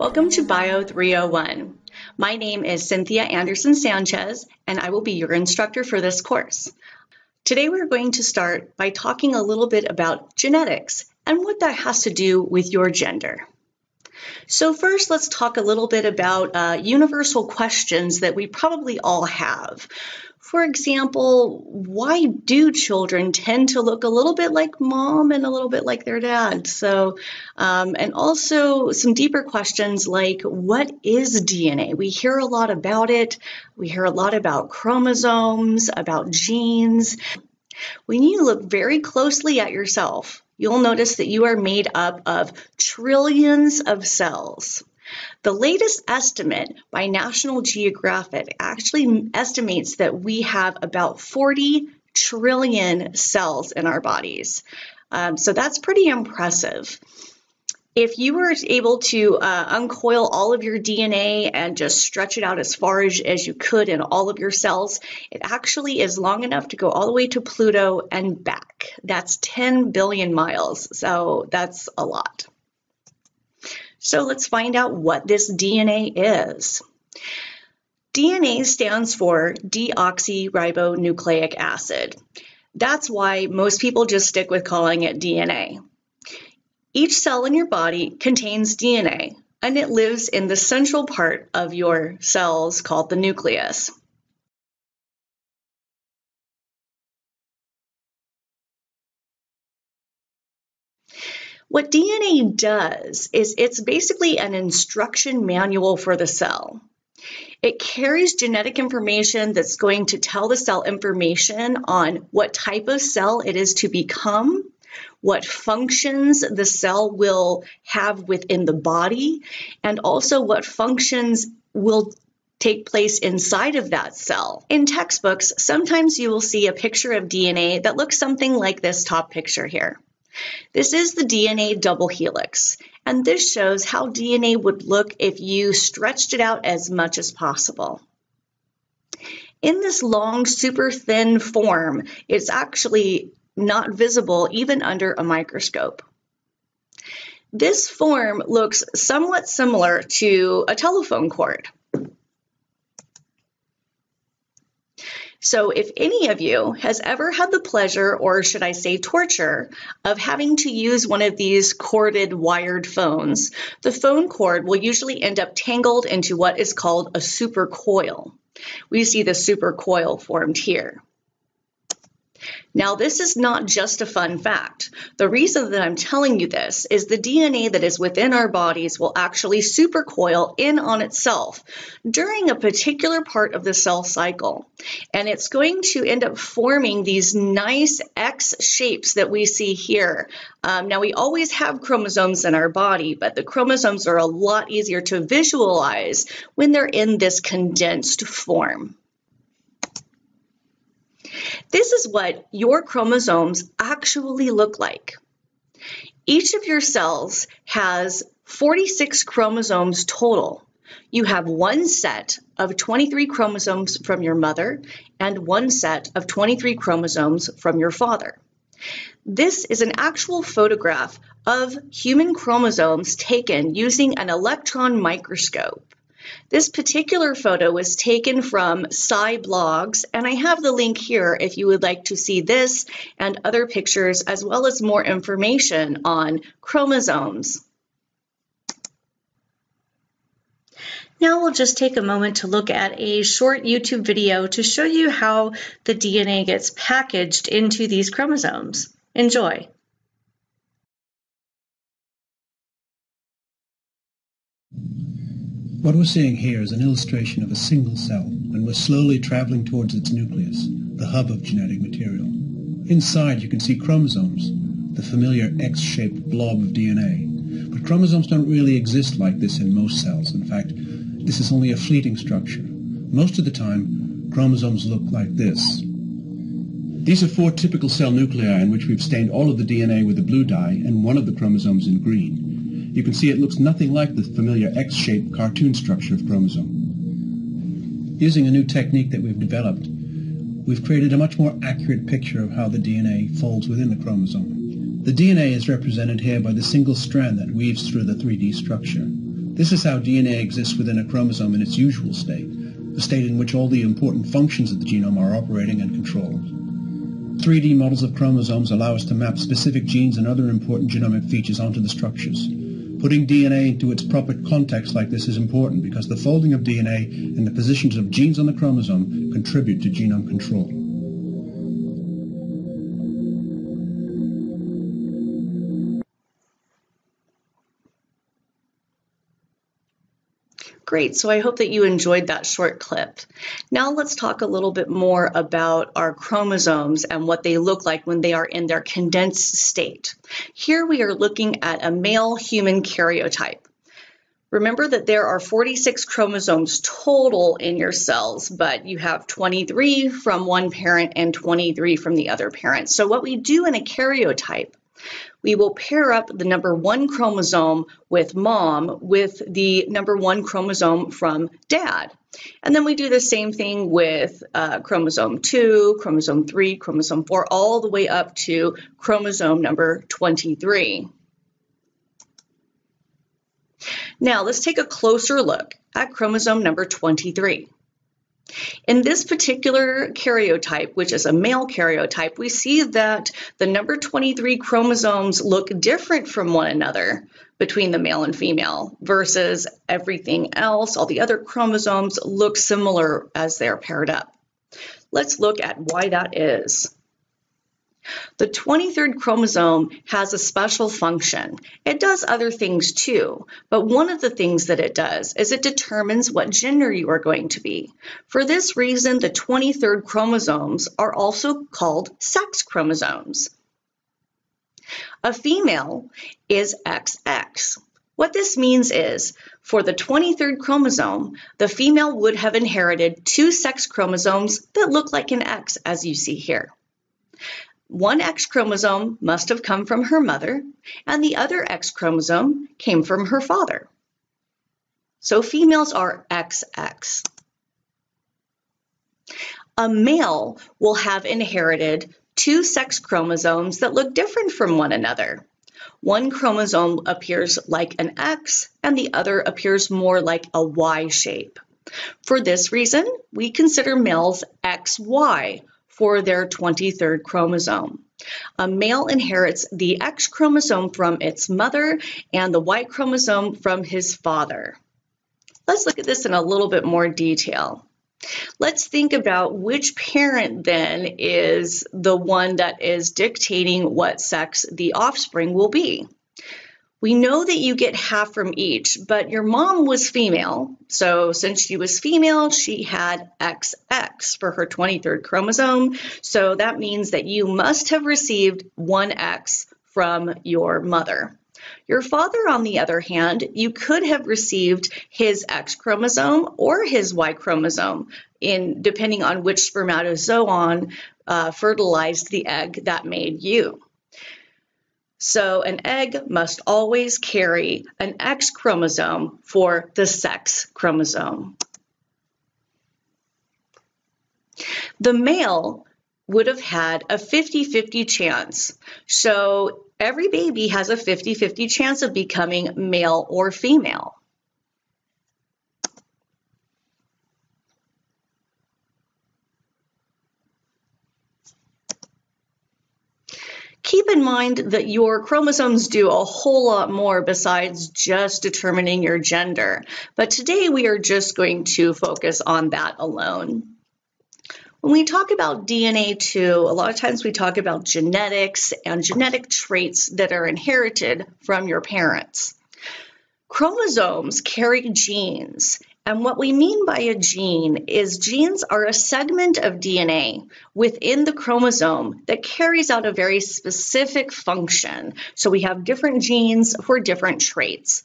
Welcome to Bio 301. My name is Cynthia Anderson-Sanchez, and I will be your instructor for this course. Today we're going to start by talking a little bit about genetics and what that has to do with your gender. So first, let's talk a little bit about universal questions that we probably all have. For example, why do children tend to look a little bit like mom and a little bit like their dad? So, and also some deeper questions like, what is DNA? We hear a lot about it. We hear a lot about chromosomes, about genes. When you look very closely at yourself, you'll notice that you are made up of trillions of cells. The latest estimate by National Geographic actually estimates that we have about 40 trillion cells in our bodies. So that's pretty impressive. If you were able to uncoil all of your DNA and just stretch it out as far as you could in all of your cells, it actually is long enough to go all the way to Pluto and back. That's 10 billion miles, so that's a lot. So let's find out what this DNA is. DNA stands for deoxyribonucleic acid. That's why most people just stick with calling it DNA. Each cell in your body contains DNA, and it lives in the central part of your cells called the nucleus. What DNA does is it's basically an instruction manual for the cell. It carries genetic information that's going to tell the cell information on what type of cell it is to become, what functions the cell will have within the body, and also what functions will take place inside of that cell. In textbooks, sometimes you will see a picture of DNA that looks something like this top picture here. This is the DNA double helix, and this shows how DNA would look if you stretched it out as much as possible. In this long, super thin form, it's actually not visible even under a microscope. This form looks somewhat similar to a telephone cord. So if any of you has ever had the pleasure, or should I say torture, of having to use one of these corded wired phones, the phone cord will usually end up tangled into what is called a supercoil. We see the supercoil formed here. Now, this is not just a fun fact. The reason that I'm telling you this is the DNA that is within our bodies will actually supercoil in on itself during a particular part of the cell cycle. And it's going to end up forming these nice X shapes that we see here. Now, we always have chromosomes in our body, but the chromosomes are a lot easier to visualize when they're in this condensed form. This is what your chromosomes actually look like. Each of your cells has 46 chromosomes total. You have one set of 23 chromosomes from your mother and one set of 23 chromosomes from your father. This is an actual photograph of human chromosomes taken using an electron microscope. This particular photo was taken from SciBlogs, and I have the link here if you would like to see this and other pictures, as well as more information on chromosomes. Now we'll just take a moment to look at a short YouTube video to show you how the DNA gets packaged into these chromosomes. Enjoy. What we're seeing here is an illustration of a single cell, and we're slowly traveling towards its nucleus, the hub of genetic material. Inside, you can see chromosomes, the familiar X-shaped blob of DNA. But chromosomes don't really exist like this in most cells. In fact, this is only a fleeting structure. Most of the time, chromosomes look like this. These are four typical cell nuclei in which we've stained all of the DNA with a blue dye and one of the chromosomes in green. You can see it looks nothing like the familiar X-shaped cartoon structure of chromosome. Using a new technique that we've developed, we've created a much more accurate picture of how the DNA folds within the chromosome. The DNA is represented here by the single strand that weaves through the 3D structure. This is how DNA exists within a chromosome in its usual state, the state in which all the important functions of the genome are operating and controlled. 3D models of chromosomes allow us to map specific genes and other important genomic features onto the structures. Putting DNA into its proper context like this is important because the folding of DNA and the positions of genes on the chromosome contribute to genome control. Great, so I hope that you enjoyed that short clip. Now let's talk a little bit more about our chromosomes and what they look like when they are in their condensed state. Here we are looking at a male human karyotype. Remember that there are 46 chromosomes total in your cells, but you have 23 from one parent and 23 from the other parent. So what we do in a karyotype, we will pair up the number 1 chromosome with mom with the number 1 chromosome from dad. And then we do the same thing with chromosome 2, chromosome 3, chromosome 4, all the way up to chromosome number 23. Now let's take a closer look at chromosome number 23. In this particular karyotype, which is a male karyotype, we see that the number 23 chromosomes look different from one another between the male and female versus everything else. All the other chromosomes look similar as they're paired up. Let's look at why that is. The 23rd chromosome has a special function. It does other things too, but one of the things that it does is it determines what gender you are going to be. For this reason, the 23rd chromosomes are also called sex chromosomes. A female is XX. What this means is, for the 23rd chromosome, the female would have inherited 2 sex chromosomes that look like an X, as you see here. One X chromosome must have come from her mother, and the other X chromosome came from her father. So females are XX. A male will have inherited 2 sex chromosomes that look different from one another. One chromosome appears like an X, and the other appears more like a Y shape. For this reason, we consider males XY, for their 23rd chromosome. A male inherits the X chromosome from its mother and the Y chromosome from his father. Let's look at this in a little bit more detail. Let's think about which parent then is the one that is dictating what sex the offspring will be. We know that you get half from each, but your mom was female. So since she was female, she had XX for her 23rd chromosome. So that means that you must have received 1X from your mother. Your father, on the other hand, you could have received his X chromosome or his Y chromosome, depending on which spermatozoon fertilized the egg that made you. So an egg must always carry an X chromosome for the sex chromosome. The male would have had a 50-50 chance. So every baby has a 50-50 chance of becoming male or female. Keep in mind that your chromosomes do a whole lot more besides just determining your gender, but today we are just going to focus on that alone. When we talk about DNA too, a lot of times we talk about genetics and genetic traits that are inherited from your parents. Chromosomes carry genes. And what we mean by a gene is genes are a segment of DNA within the chromosome that carries out a very specific function. So we have different genes for different traits.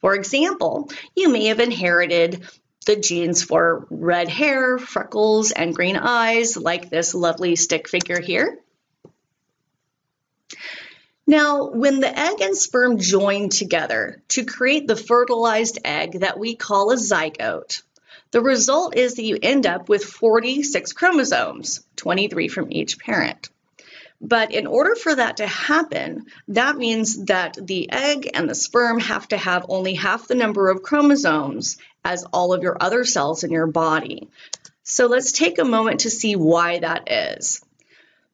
For example, you may have inherited the genes for red hair, freckles, and green eyes, like this lovely stick figure here. Now, when the egg and sperm join together to create the fertilized egg that we call a zygote, the result is that you end up with 46 chromosomes, 23 from each parent. But in order for that to happen, that means that the egg and the sperm have to have only half the number of chromosomes as all of your other cells in your body. So let's take a moment to see why that is.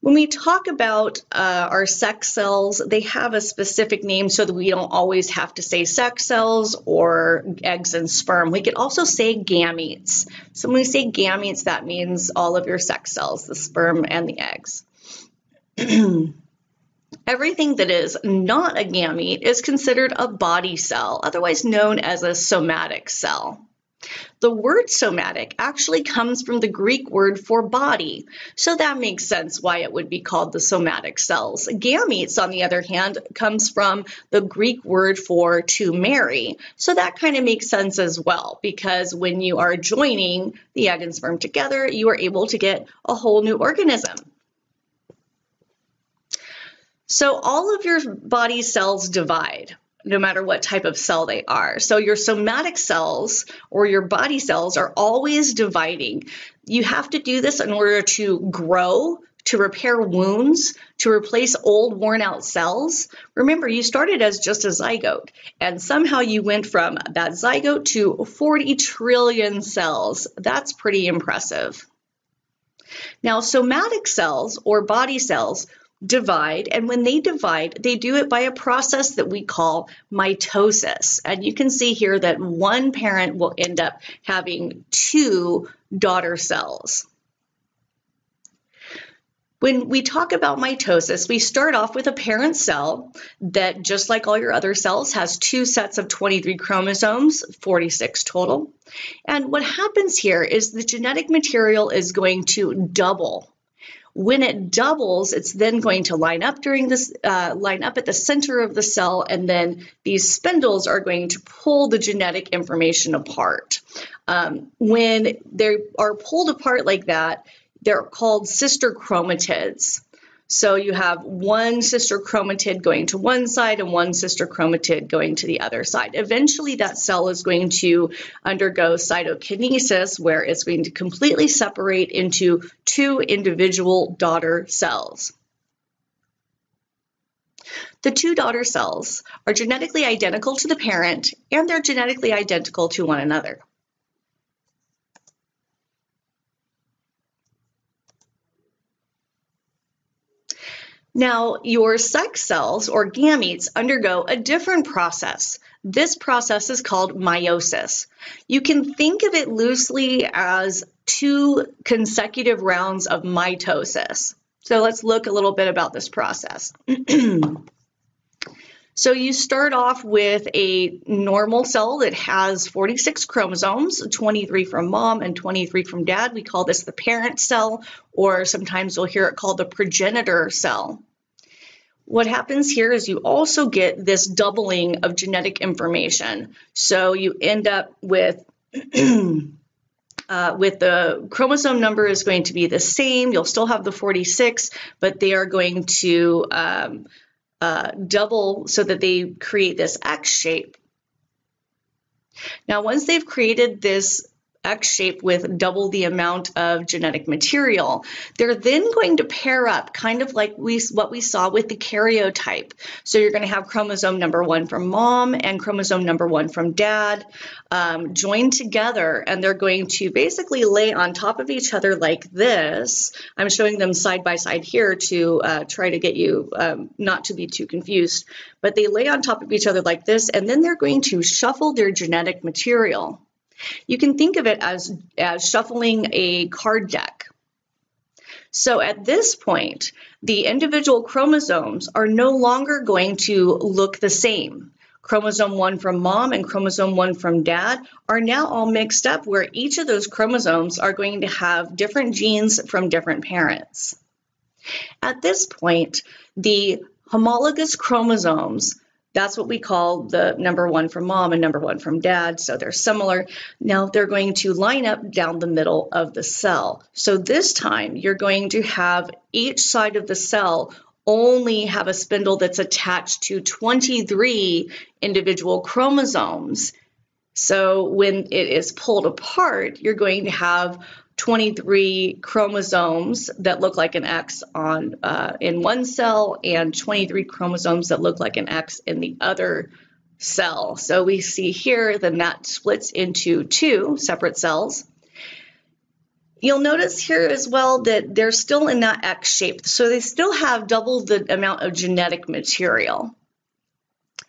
When we talk about our sex cells, they have a specific name so that we don't always have to say sex cells or eggs and sperm. We could also say gametes. So when we say gametes, that means all of your sex cells, the sperm and the eggs. Everything that is not a gamete is considered a body cell, otherwise known as a somatic cell. The word somatic actually comes from the Greek word for body, so that makes sense why it would be called the somatic cells. Gametes, on the other hand, comes from the Greek word for to marry, so that kind of makes sense as well, because when you are joining the egg and sperm together, you are able to get a whole new organism. So all of your body cells divide, no matter what type of cell they are. So your somatic cells or your body cells are always dividing. You have to do this in order to grow, to repair wounds, to replace old worn out cells. Remember, you started as just a zygote, and somehow you went from that zygote to 40 trillion cells. That's pretty impressive. Now, somatic cells or body cells divide, and when they divide, they do it by a process that we call mitosis. And you can see here that one parent will end up having two daughter cells. When we talk about mitosis, we start off with a parent cell that, just like all your other cells, has two sets of 23 chromosomes, 46 total. And what happens here is the genetic material is going to double. When it doubles, it's then going to line up at the center of the cell, and then these spindles are going to pull the genetic information apart. When they are pulled apart like that, they're called sister chromatids. So you have one sister chromatid going to one side and one sister chromatid going to the other side. Eventually, that cell is going to undergo cytokinesis, where it's going to completely separate into two individual daughter cells. The two daughter cells are genetically identical to the parent, and they're genetically identical to one another. Now, your sex cells or gametes undergo a different process. This process is called meiosis. You can think of it loosely as two consecutive rounds of mitosis. So let's look a little bit about this process. So you start off with a normal cell that has 46 chromosomes, 23 from mom and 23 from dad. We call this the parent cell, or sometimes you'll hear it called the progenitor cell. What happens here is you also get this doubling of genetic information. So you end up with the chromosome number is going to be the same. You'll still have the 46, but they are going to double so that they create this X shape. Now, once they've created this X shape with double the amount of genetic material, they're then going to pair up, kind of like what we saw with the karyotype. So you're going to have chromosome number 1 from mom and chromosome number 1 from dad joined together, and they're going to basically lay on top of each other like this. I'm showing them side by side here to try to get you not to be too confused, but they lay on top of each other like this, and then they're going to shuffle their genetic material. You can think of it as shuffling a card deck. So at this point, the individual chromosomes are no longer going to look the same. Chromosome 1 from mom and chromosome 1 from dad are now all mixed up, where each of those chromosomes are going to have different genes from different parents. At this point, the homologous chromosomes, that's what we call the number 1 from mom and number 1 from dad, so they're similar. Now they're going to line up down the middle of the cell. So this time you're going to have each side of the cell only have a spindle that's attached to 23 individual chromosomes. So when it is pulled apart, you're going to have 23 chromosomes that look like an X on in one cell and 23 chromosomes that look like an X in the other cell. So we see here then that splits into two separate cells. You'll notice here as well that they're still in that X shape, so they still have double the amount of genetic material.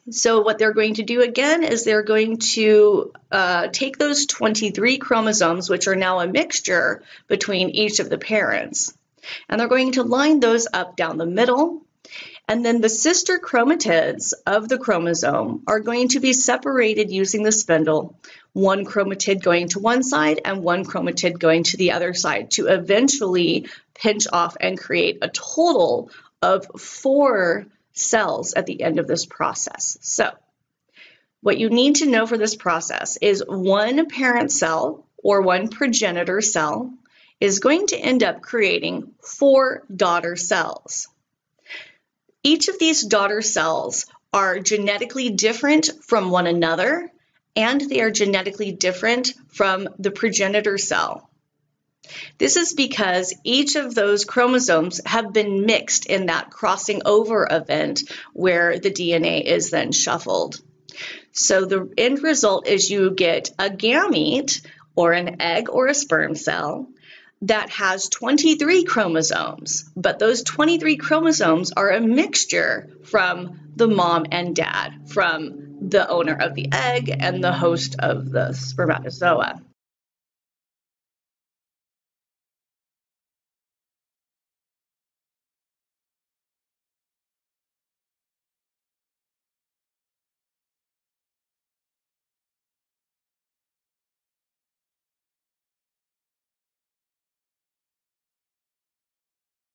So what they're going to do again is they're going to take those 23 chromosomes, which are now a mixture between each of the parents, and they're going to line those up down the middle. And then the sister chromatids of the chromosome are going to be separated using the spindle, one chromatid going to one side and one chromatid going to the other side, to eventually pinch off and create a total of four cells at the end of this process. So what you need to know for this process is one parent cell or one progenitor cell is going to end up creating four daughter cells. Each of these daughter cells are genetically different from one another, and they are genetically different from the progenitor cell. This is because each of those chromosomes have been mixed in that crossing over event where the DNA is then shuffled. So the end result is you get a gamete, or an egg or a sperm cell, that has 23 chromosomes, but those 23 chromosomes are a mixture from the mom and dad, from the owner of the egg and the host of the spermatozoa.